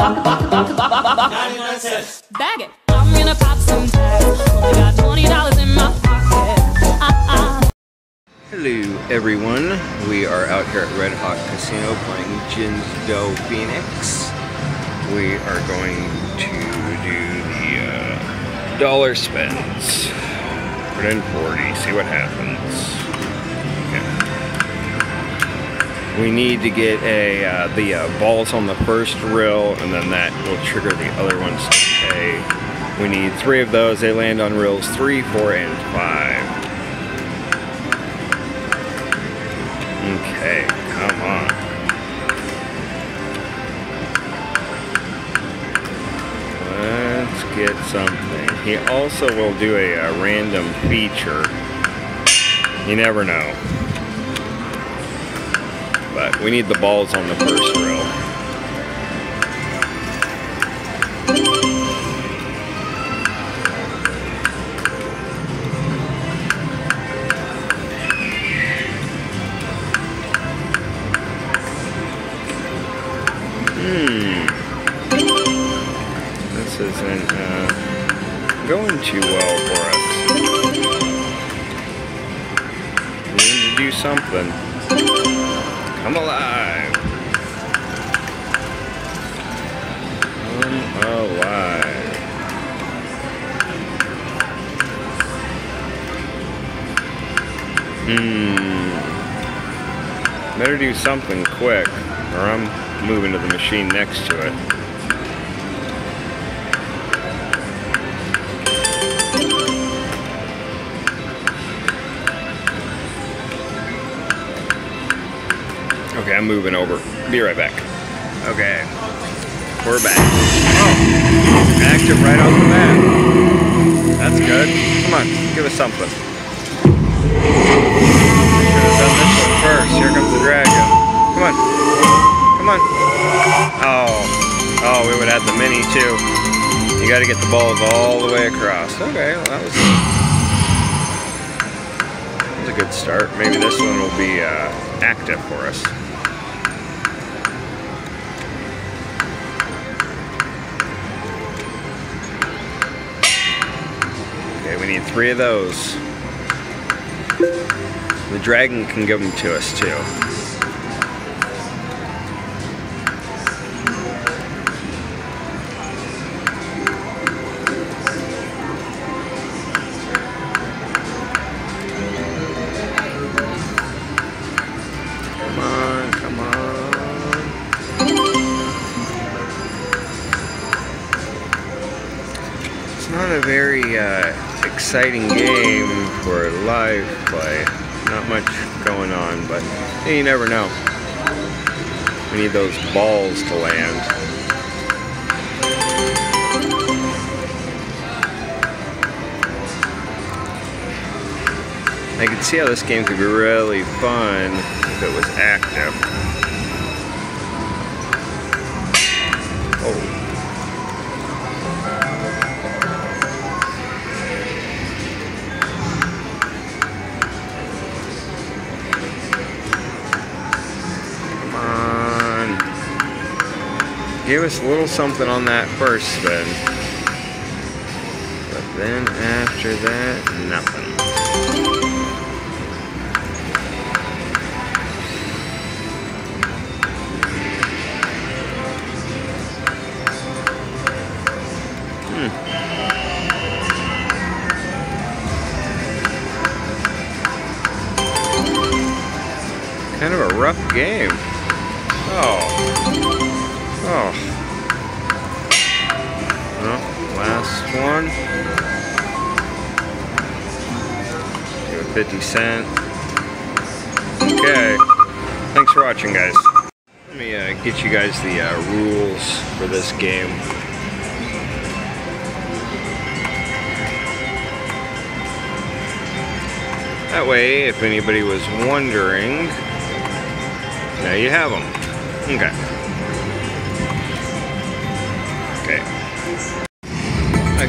99 cents. Bag it. I'm gonna pop some tags. Only got $20 in my pocket. Hello everyone. We are out here at Red Hawk Casino playing Jinse Dao Phoenix. We are going to do the dollar spins. Put in 40, see what happens. Okay. We need to get the balls on the first reel, and then that will trigger the other ones to pay. We need 3 of those. They land on reels 3, 4, and 5. Okay, come on. Let's get something. He also will do a random feature. You never know. But we need the balls on the first reel. This isn't going too well for us. We need to do something. I'm alive. I'm alive. Better do something quick, or I'm moving to the machine next to it. Okay, I'm moving over. Be right back. Okay. We're back. Oh! Active right off the bat. That's good. Come on, give us something. Should have done this one first. Here comes the dragon. Come on. Come on. Oh. Oh, we would have the mini too. You gotta get the balls all the way across. Okay, well that was a good start. Maybe this one will be active for us. We need 3 of those. The dragon can give them to us too. Come on, come on. It's not a very exciting game for live play. Not much going on, but hey, you never know. We need those balls to land. I can see how this game could be really fun if it was active. Oh. Give us a little something on that first spin. But then after that, nothing. Kind of a rough game. Oh. Oh. Well, last one. Give it 50 cents. Okay. Thanks for watching, guys. Let me get you guys the rules for this game. That way, if anybody was wondering, now you have them. Okay. I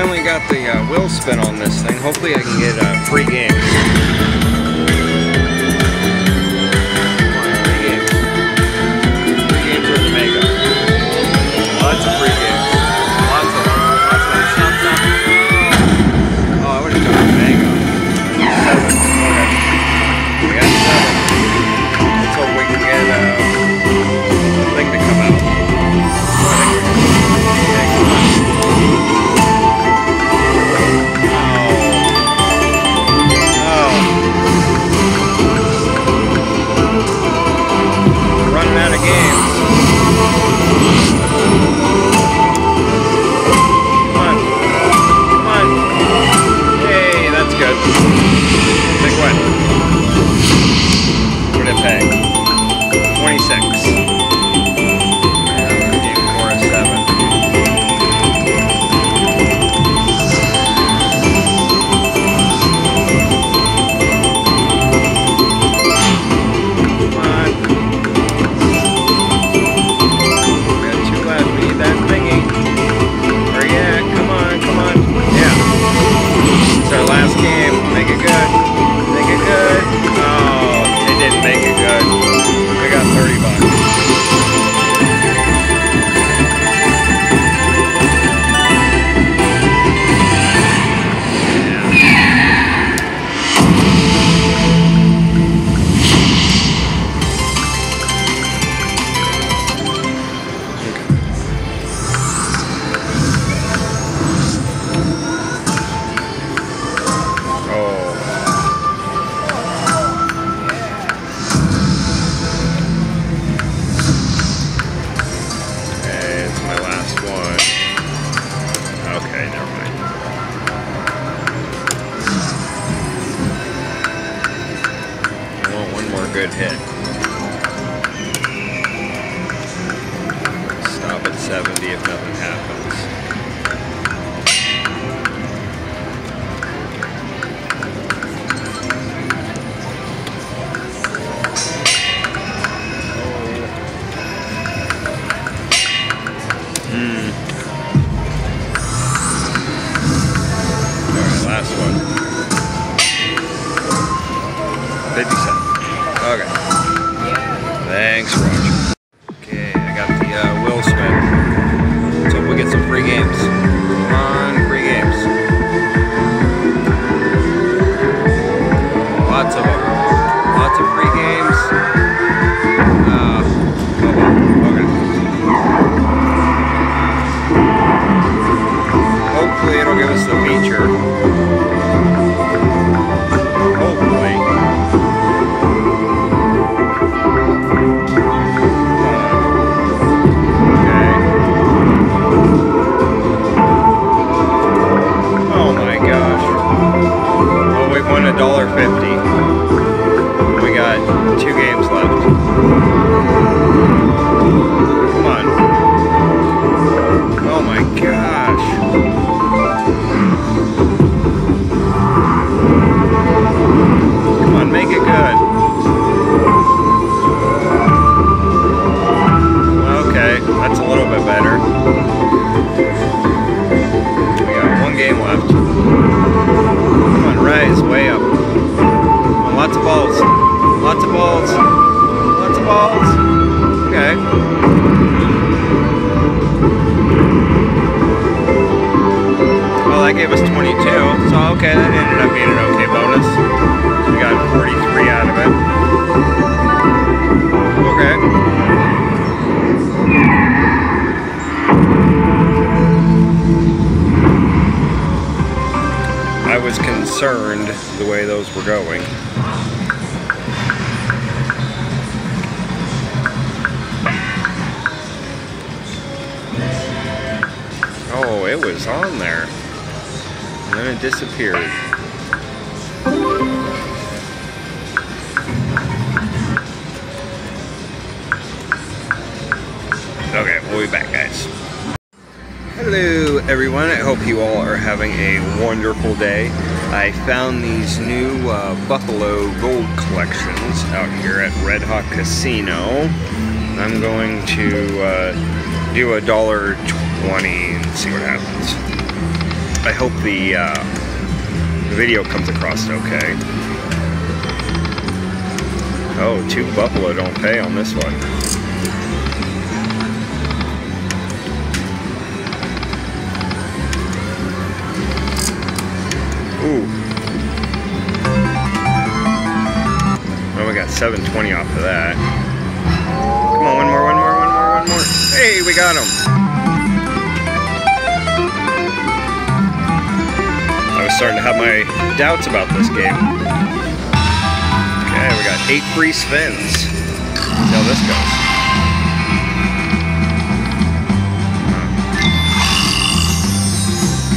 finally got the wheel spin on this thing. Hopefully I can get free games. Free games with the mega. 70 if nothing happens. The way those were going. Oh, it was on there. And then it disappeared. Okay, we'll be back, guys. Hello, everyone. I hope you all are having a wonderful day. I found these new Buffalo Gold collections out here at Red Hawk Casino. I'm going to do $1.20 and see what happens. I hope the video comes across okay. Oh, two Buffalo don't pay on this one. Ooh. Well, we got $7.20 off of that. Come on, one more. Hey, we got him. I was starting to have my doubts about this game. Okay, we got 8 free spins. See how this goes.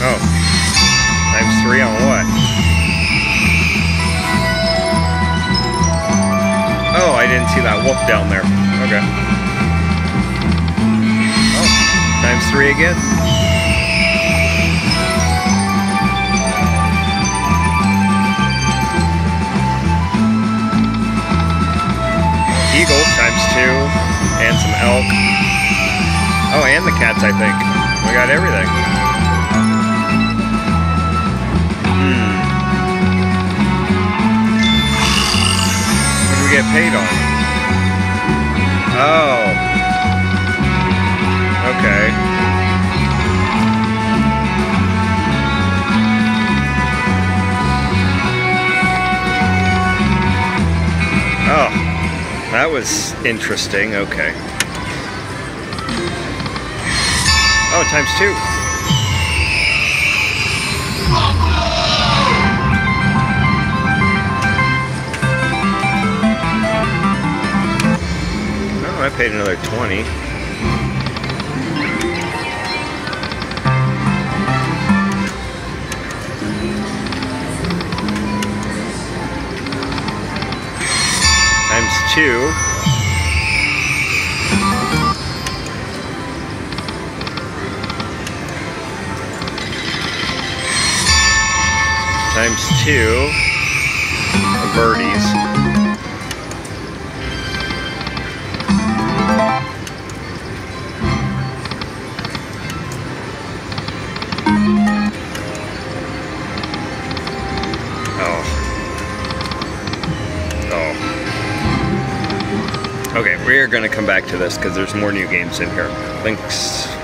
Oh. Times 3 on what? Oh, I didn't see that wolf down there. Okay. Oh, times 3 again. Eagle times 2 and some elk. Oh, and the cats, I think. We got everything. Get paid on. Oh. Okay. Oh. That was interesting. Okay. Oh, times 2. I paid another 20. Times 2. times two of birdies. Okay, we are going to come back to this because there's more new games in here. Links.